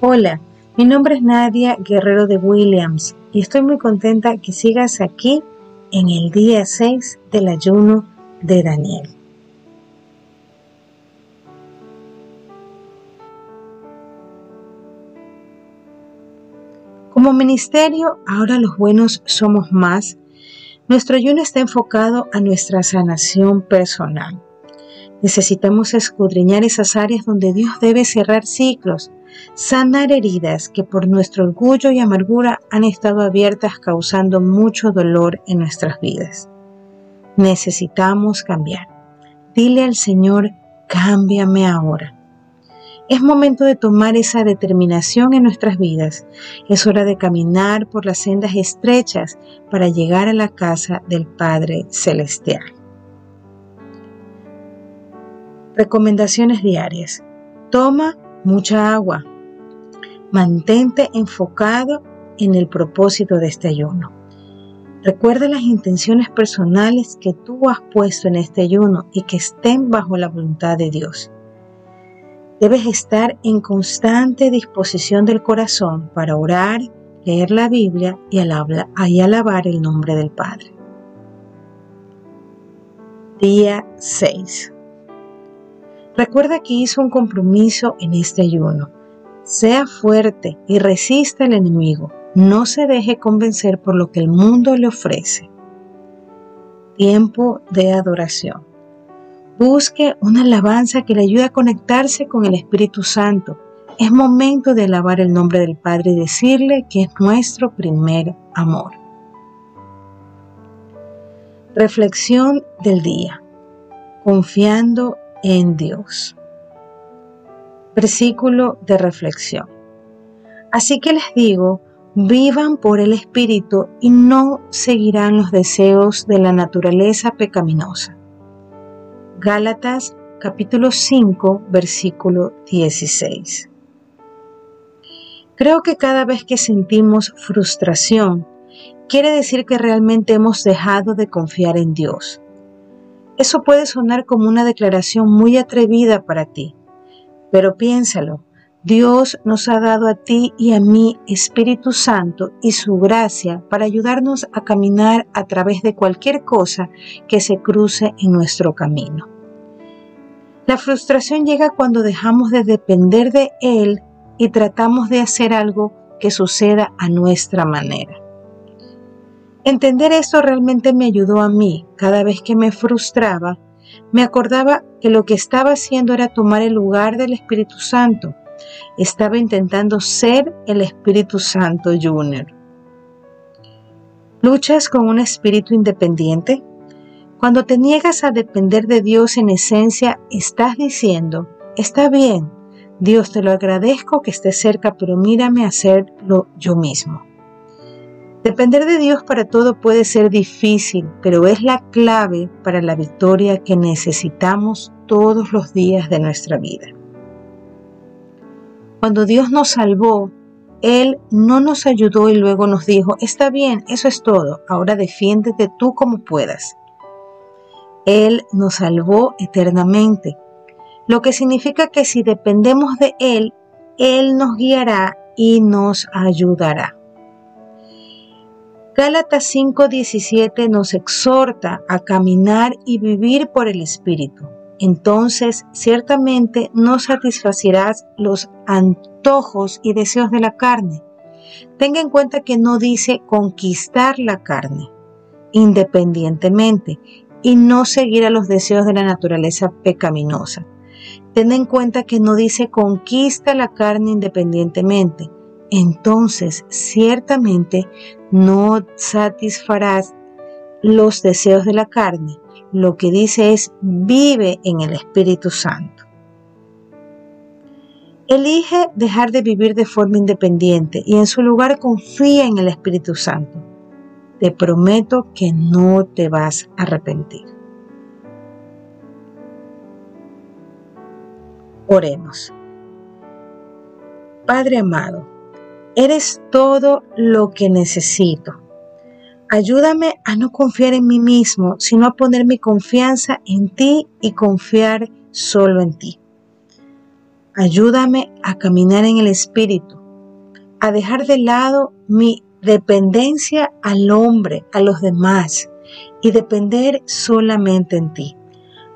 Hola, mi nombre es Nadia Guerrero de Williams y estoy muy contenta que sigas aquí en el día 6 del ayuno de Daniel. Como ministerio, ahora los buenos somos más. Nuestro ayuno está enfocado a nuestra sanación personal. Necesitamos escudriñar esas áreas donde Dios debe cerrar ciclos, sanar heridas que por nuestro orgullo y amargura han estado abiertas causando mucho dolor en nuestras vidas. Necesitamos cambiar. Dile al Señor, cámbiame ahora. Es momento de tomar esa determinación en nuestras vidas. Es hora de caminar por las sendas estrechas para llegar a la casa del Padre Celestial. Recomendaciones diarias. Toma mucha agua. Mantente enfocado en el propósito de este ayuno. Recuerda las intenciones personales que tú has puesto en este ayuno y que estén bajo la voluntad de Dios. Debes estar en constante disposición del corazón para orar, leer la Biblia y alabar el nombre del Padre. Día 6. Recuerda que hizo un compromiso en este ayuno. Sea fuerte y resista al enemigo. No se deje convencer por lo que el mundo le ofrece. Tiempo de adoración. Busque una alabanza que le ayude a conectarse con el Espíritu Santo. Es momento de alabar el nombre del Padre y decirle que es nuestro primer amor. Reflexión del día. Confiando en Dios. Versículo de reflexión. Así que les digo, vivan por el Espíritu y no seguirán los deseos de la naturaleza pecaminosa. Gálatas capítulo 5, versículo 16. Creo que cada vez que sentimos frustración, quiere decir que realmente hemos dejado de confiar en Dios. Eso puede sonar como una declaración muy atrevida para ti, pero piénsalo, Dios nos ha dado a ti y a mí Espíritu Santo y su gracia para ayudarnos a caminar a través de cualquier cosa que se cruce en nuestro camino. La frustración llega cuando dejamos de depender de Él y tratamos de hacer algo que suceda a nuestra manera. Entender esto realmente me ayudó a mí. Cada vez que me frustraba, me acordaba que lo que estaba haciendo era tomar el lugar del Espíritu Santo. Estaba intentando ser el Espíritu Santo Junior. ¿Luchas con un espíritu independiente? Cuando te niegas a depender de Dios en esencia, estás diciendo, está bien, Dios te lo agradezco que estés cerca, pero mírame hacerlo yo mismo. Depender de Dios para todo puede ser difícil, pero es la clave para la victoria que necesitamos todos los días de nuestra vida. Cuando Dios nos salvó, Él no nos ayudó y luego nos dijo, está bien, eso es todo, ahora defiéndete tú como puedas. Él nos salvó eternamente, lo que significa que si dependemos de Él, Él nos guiará y nos ayudará. Gálatas 5:17 nos exhorta a caminar y vivir por el Espíritu. Entonces, ciertamente no satisfacerás los antojos y deseos de la carne. Tenga en cuenta que no dice conquistar la carne independientemente y no seguir a los deseos de la naturaleza pecaminosa. Ten en cuenta que no dice conquista la carne independientemente. Entonces, ciertamente no satisfarás los deseos de la carne. Lo que dice es, vive en el Espíritu Santo. Elige dejar de vivir de forma independiente y en su lugar confía en el Espíritu Santo. Te prometo que no te vas a arrepentir. Oremos. Padre amado, eres todo lo que necesito. Ayúdame a no confiar en mí mismo, sino a poner mi confianza en ti y confiar solo en ti. Ayúdame a caminar en el Espíritu, a dejar de lado mi dependencia al hombre, a los demás, y depender solamente en ti.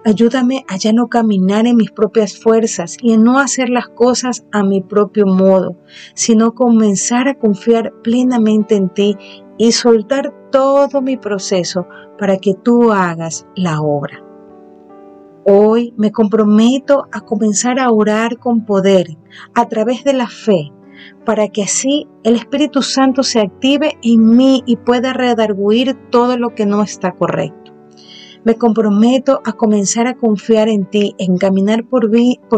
Ayúdame a ya no caminar en mis propias fuerzas y en no hacer las cosas a mi propio modo, sino comenzar a confiar plenamente en ti y soltar todo mi proceso para que tú hagas la obra. Hoy me comprometo a comenzar a orar con poder a través de la fe, para que así el Espíritu Santo se active en mí y pueda redarguir todo lo que no está correcto. Me comprometo a comenzar a confiar en ti, en caminar por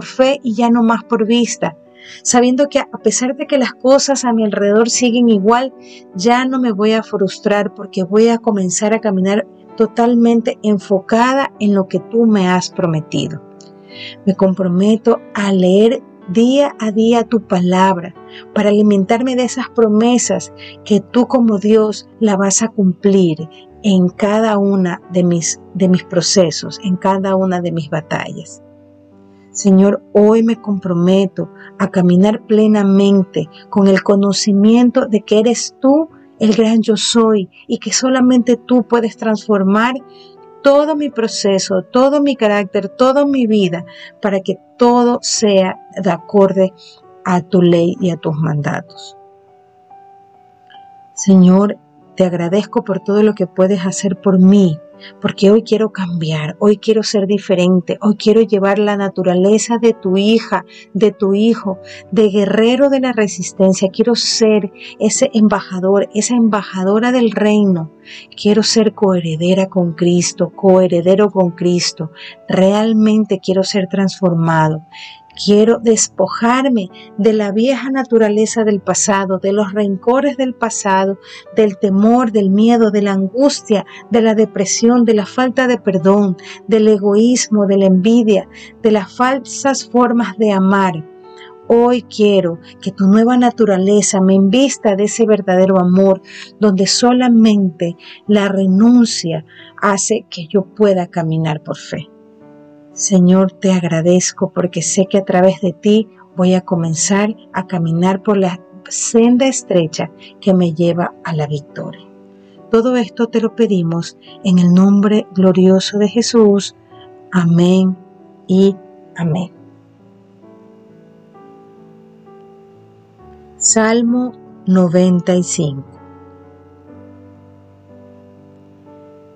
fe y ya no más por vista, sabiendo que a pesar de que las cosas a mi alrededor siguen igual, ya no me voy a frustrar porque voy a comenzar a caminar totalmente enfocada en lo que tú me has prometido. Me comprometo a leer día a día tu palabra, para alimentarme de esas promesas que tú como Dios la vas a cumplir en cada una de mis procesos, en cada una de mis batallas. Señor, hoy me comprometo a caminar plenamente con el conocimiento de que eres tú el gran yo soy y que solamente tú puedes transformar todo mi proceso, todo mi carácter, toda mi vida, para que todo sea de acorde a tu ley y a tus mandatos. Señor, te agradezco por todo lo que puedes hacer por mí, porque hoy quiero cambiar, hoy quiero ser diferente, hoy quiero llevar la naturaleza de tu hija, de tu hijo, de guerrero de la resistencia. Quiero ser ese embajador, esa embajadora del reino. Quiero ser coheredera con Cristo, coheredero con Cristo. Realmente quiero ser transformado. Quiero despojarme de la vieja naturaleza del pasado, de los rencores del pasado, del temor, del miedo, de la angustia, de la depresión, de la falta de perdón, del egoísmo, de la envidia, de las falsas formas de amar. Hoy quiero que tu nueva naturaleza me invista de ese verdadero amor, donde solamente la renuncia hace que yo pueda caminar por fe. Señor, te agradezco porque sé que a través de ti voy a comenzar a caminar por la senda estrecha que me lleva a la victoria. Todo esto te lo pedimos en el nombre glorioso de Jesús. Amén y amén. Salmo 95.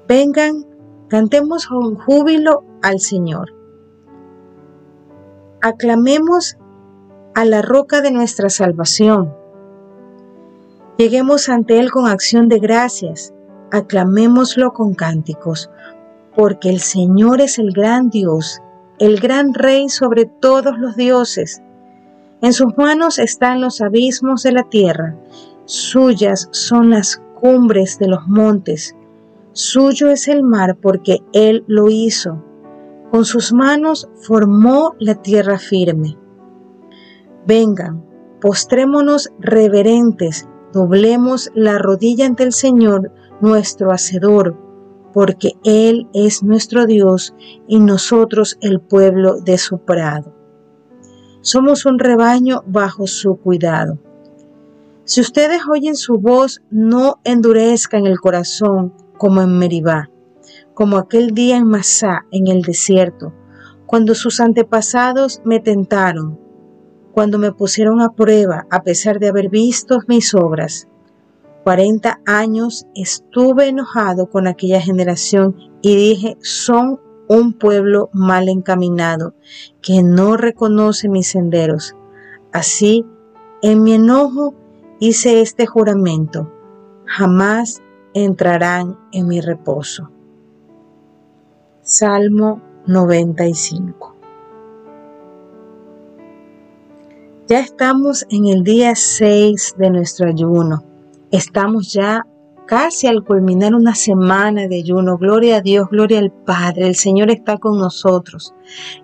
Vengan, cantemos con júbilo al Señor. Aclamemos a la roca de nuestra salvación. Lleguemos ante Él con acción de gracias. Aclamémoslo con cánticos, porque el Señor es el gran Dios, el gran Rey sobre todos los dioses. En sus manos están los abismos de la tierra. Suyas son las cumbres de los montes. Suyo es el mar, porque Él lo hizo. Con sus manos formó la tierra firme. Vengan, postrémonos reverentes, doblemos la rodilla ante el Señor, nuestro Hacedor, porque Él es nuestro Dios y nosotros el pueblo de su prado. Somos un rebaño bajo su cuidado. Si ustedes oyen su voz, no endurezcan el corazón como en Meribá, como aquel día en Masá, en el desierto, cuando sus antepasados me tentaron, cuando me pusieron a prueba a pesar de haber visto mis obras. 40 años estuve enojado con aquella generación y dije, son un pueblo mal encaminado, que no reconoce mis senderos. Así, en mi enojo hice este juramento, jamás entrarán en mi reposo. Salmo 95. Ya estamos en el día 6 de nuestro ayuno. Estamos ya casi al culminar una semana de ayuno. Gloria a Dios, gloria al Padre. El Señor está con nosotros.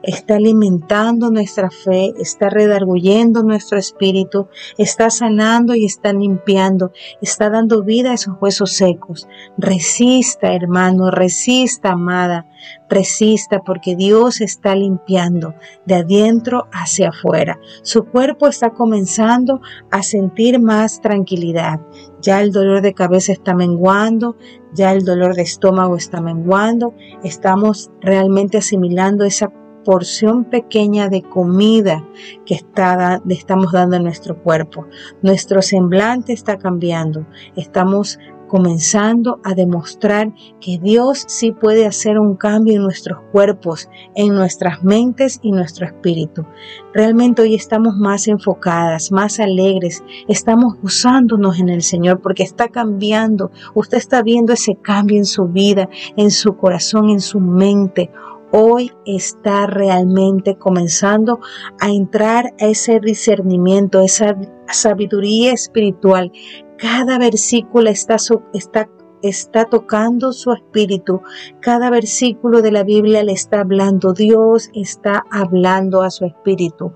está alimentando nuestra fe, está redarguyendo nuestro espíritu, está sanando y está limpiando, está dando vida a esos huesos secos. Resista, hermano, resista, amada, resista, porque Dios está limpiando de adentro hacia afuera. Su cuerpo está comenzando a sentir más tranquilidad. Ya el dolor de cabeza está menguando, ya el dolor de estómago está menguando. Estamos realmente asimilando esa porción pequeña de comida que estamos dando a nuestro cuerpo. Nuestro semblante está cambiando. Estamos comenzando a demostrar que Dios sí puede hacer un cambio en nuestros cuerpos, en nuestras mentes y nuestro espíritu. Realmente hoy estamos más enfocadas, más alegres, estamos gozándonos en el Señor porque está cambiando. Usted está viendo ese cambio en su vida, en su corazón, en su mente. Hoy está realmente comenzando a entrar a ese discernimiento, esa sabiduría espiritual. Cada versículo está tocando su espíritu. Cada versículo de la Biblia le está hablando. Dios está hablando a su espíritu.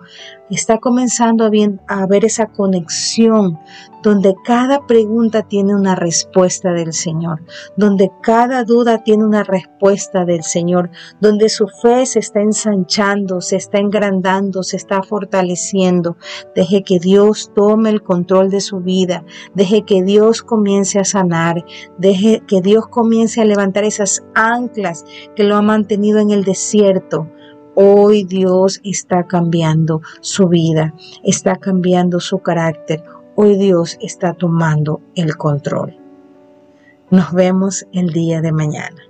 Está comenzando a ver esa conexión donde cada pregunta tiene una respuesta del Señor, donde cada duda tiene una respuesta del Señor, donde su fe se está ensanchando, se está engrandando, se está fortaleciendo. Deje que Dios tome el control de su vida, deje que Dios comience a sanar, deje que Dios comience a levantar esas anclas que lo ha mantenido en el desierto. Hoy Dios está cambiando su vida, está cambiando su carácter. Hoy Dios está tomando el control. Nos vemos el día de mañana.